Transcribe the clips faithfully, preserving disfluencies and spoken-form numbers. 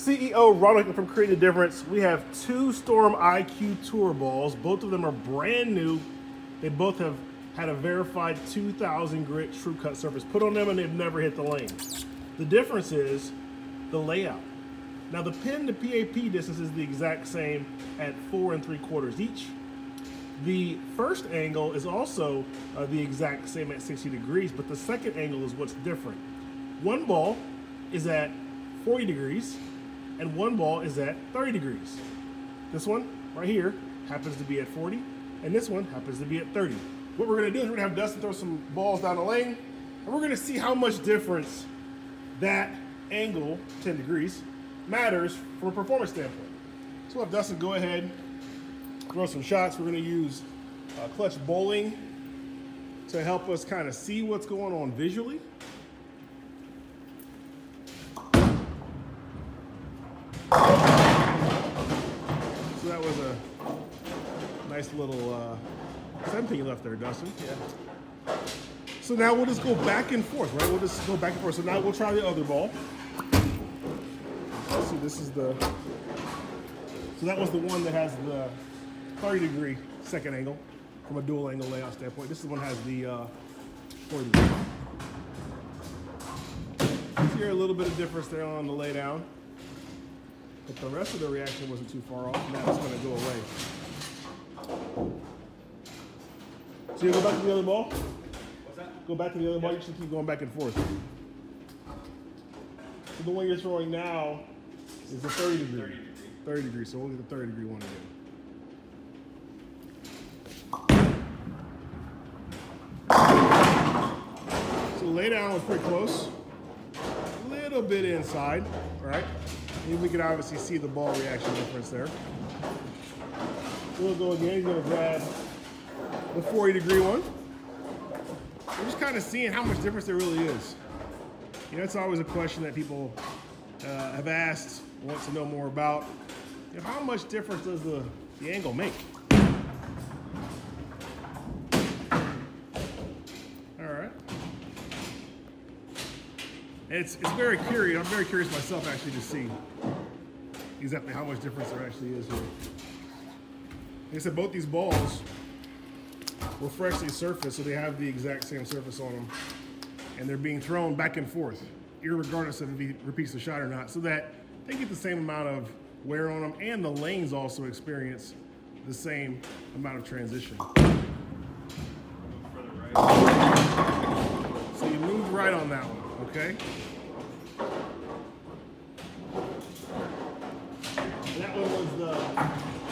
C E O Ronald Hickland from Creating the Difference. We have two Storm I Q Tour Balls. Both of them are brand new. They both have had a verified two thousand grit true cut surface put on them, and they've never hit the lane. The difference is the layout. Now the pin to P A P distance is the exact same at four and three quarters each. The first angle is also uh, the exact same at sixty degrees, but the second angle is what's different. One ball is at forty degrees, and one ball is at thirty degrees. This one right here happens to be at forty, and this one happens to be at thirty. What we're gonna do is we're gonna have Dustin throw some balls down the lane, and we're gonna see how much difference that angle, ten degrees, matters from a performance standpoint. So we'll have Dustin go ahead, throw some shots. We're gonna use uh, clutch bowling to help us kind of see what's going on visually. So that was a nice little uh, something left there, Dustin. Yeah. So now we'll just go back and forth, right? We'll just go back and forth. So now we'll try the other ball. See, this is the, so that was the one that has the thirty degree second angle from a dual angle layout standpoint. This one has the uh, forty degree. So here a little bit of difference there on the lay down. But the rest of the reaction wasn't too far off, and that's gonna go away. So you go back to the other ball? What's that? Go back to the other yeah. ball, you should keep going back and forth. So the one you're throwing now is the thirty degree. thirty degree, so we'll get the thirty degree one again. So the lay down was pretty close. A little bit inside, all right? And we can obviously see the ball reaction difference there. We'll go again, he's gonna grab the forty degree one. We're just kind of seeing how much difference there really is. You know, it's always a question that people uh, have asked, want to know more about. You know, how much difference does the, the angle make? It's, it's very curious. I'm very curious myself actually to see exactly how much difference there actually is here. Like I said, both these balls were freshly surfaced, so they have the exact same surface on them. And they're being thrown back and forth, irregardless of if he repeats the shot or not, so that they get the same amount of wear on them, and the lanes also experience the same amount of transition. So you moved right on that one. Okay. And that one was the,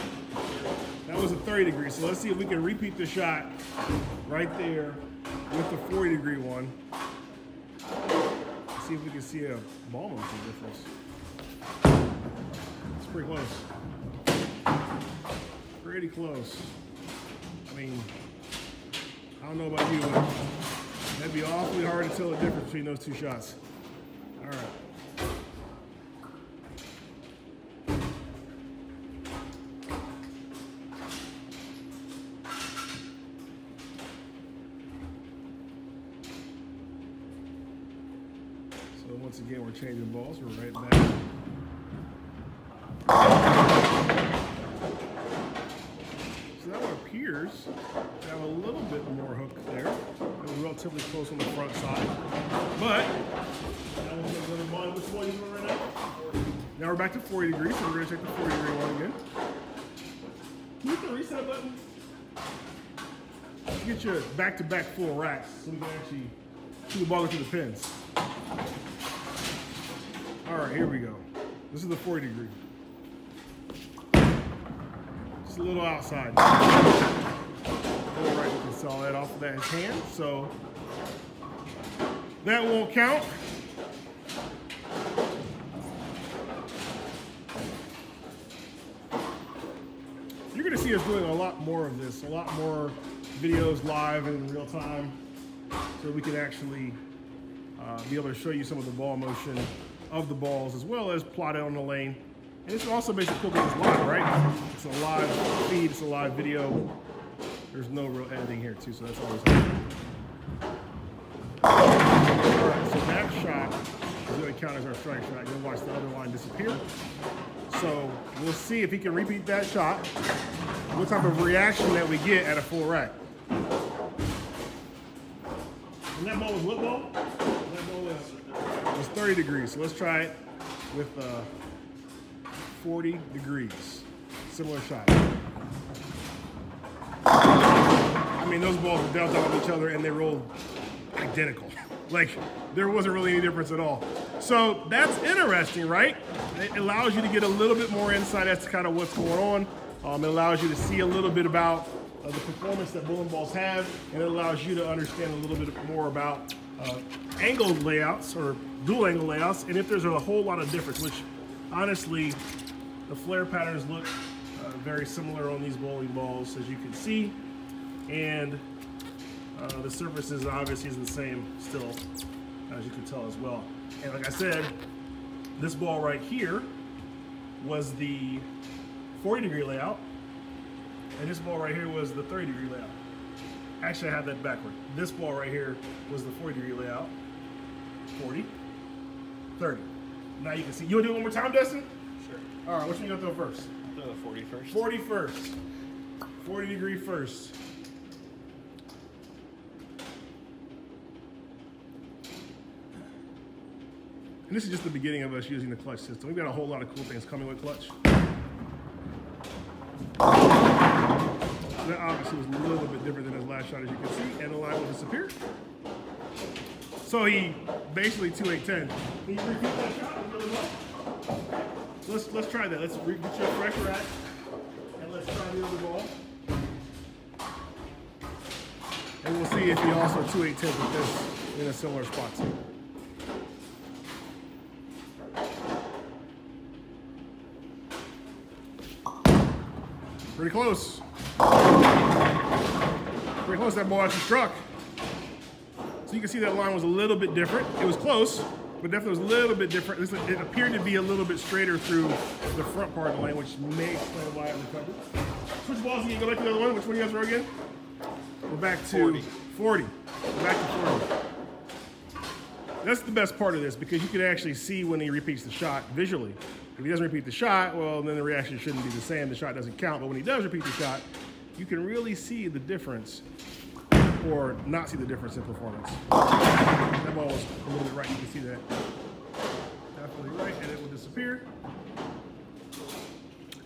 that was a thirty degree. So let's see if we can repeat the shot right there with the forty degree one. Let's see if we can see a ball motion difference. It's pretty close. Pretty close. I mean, I don't know about you, but that'd be awfully hard to tell the difference between those two shots. All right. So once again, we're changing balls. We're right back. So that one appears to have a little bit more hook there. Relatively close on the front side, but now we're back to forty degrees, so we're going to check the forty degree one again. Can you hit the reset button? You get your back-to-back -back full racks, so we can actually see the ball through the pins. All right, here we go. This is the forty degree. Just a little outside. All right, we can saw that off of that hand, so that won't count. You're gonna see us doing a lot more of this, a lot more videos live and in real time, so we can actually uh, be able to show you some of the ball motion of the balls, as well as plot out on the lane. And this also makes it cool because it's live, right? It's a live feed, it's a live video. There's no real editing here too, so that's always helpful. All right, so that shot is gonna count as our strike shot. You'll watch the other line disappear. So we'll see if he can repeat that shot, what type of reaction that we get at a full rack. And that ball was what ball? That ball was, it was thirty degrees. So let's try it with uh, forty degrees. Similar shot. I mean, those balls were dealt off each other and they rolled identical. Like, there wasn't really any difference at all. So that's interesting, right? It allows you to get a little bit more insight as to kind of what's going on. Um, it allows you to see a little bit about uh, the performance that bowling balls have, and it allows you to understand a little bit more about uh, angled layouts or dual angle layouts, and if there's a whole lot of difference, which honestly, the flare patterns look uh, very similar on these bowling balls, as you can see, and Uh, the surface is obviously the same still, as you can tell as well. And like I said, this ball right here was the forty degree layout, and this ball right here was the thirty degree layout. Actually, I have that backward. This ball right here was the forty degree layout, forty, thirty. Now you can see. You want to do it one more time, Dustin? Sure. All right, which one you going to throw first? I'll throw the forty first. forty first. forty degree first. And this is just the beginning of us using the clutch system. We've got a whole lot of cool things coming with clutch. That obviously was a little bit different than his last shot, as you can see, and the line will disappear. So he basically two eight ten. Can you repeat that shot really well? Let's let's try that. Let's get your fresh rack, and let's try the other ball. And we'll see if he also two eight ten with this in a similar spot too. Pretty close. Pretty close, that ball actually struck. So you can see that line was a little bit different. It was close, but definitely was a little bit different. It appeared to be a little bit straighter through the front part of the lane, which may explain why it recovered. Switch balls, you can go back to the other one. Which one do you guys throw again? We're back to forty. forty. We're back to forty. That's the best part of this, because you can actually see when he repeats the shot visually. If he doesn't repeat the shot, well, then the reaction shouldn't be the same. The shot doesn't count. But when he does repeat the shot, you can really see the difference, or not see the difference in performance. That ball was a little bit right. You can see that. Definitely right, and it will disappear.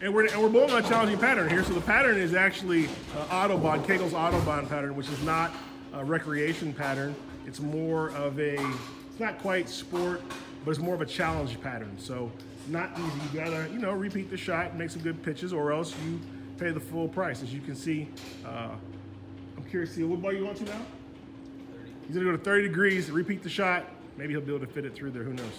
And we're, and we're bowling on a challenging pattern here. So the pattern is actually uh, Autobahn, Kegel's Autobahn pattern, which is not a recreation pattern. It's more of a, it's not quite sport, but it's more of a challenge pattern. So not easy. You gotta, you know, repeat the shot, make some good pitches, or else you pay the full price. As you can see, uh, I'm curious to see what ball you want to now? thirty. He's gonna go to thirty degrees, repeat the shot. Maybe he'll be able to fit it through there, who knows?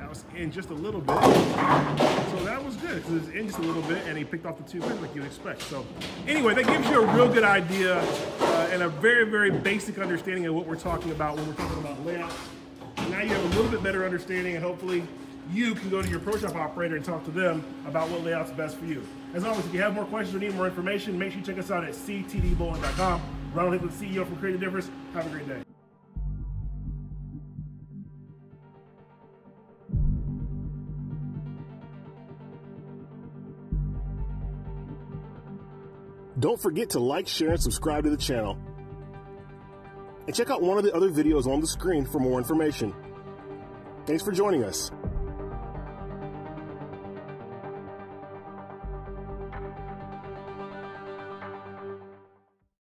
That was in just a little bit. So that was good, because it was in just a little bit, and he picked off the two pins like you'd expect. So anyway, that gives you a real good idea uh, and a very, very basic understanding of what we're talking about when we're talking about layouts. Now you have a little bit better understanding, and hopefully you can go to your pro shop operator and talk to them about what layout's best for you. As always, if you have more questions or need more information, make sure you check us out at C T D bowling dot com. Ronald Hickland, C E O from Creating the Difference. Have a great day. Don't forget to like, share, and subscribe to the channel. And check out one of the other videos on the screen for more information. Thanks for joining us.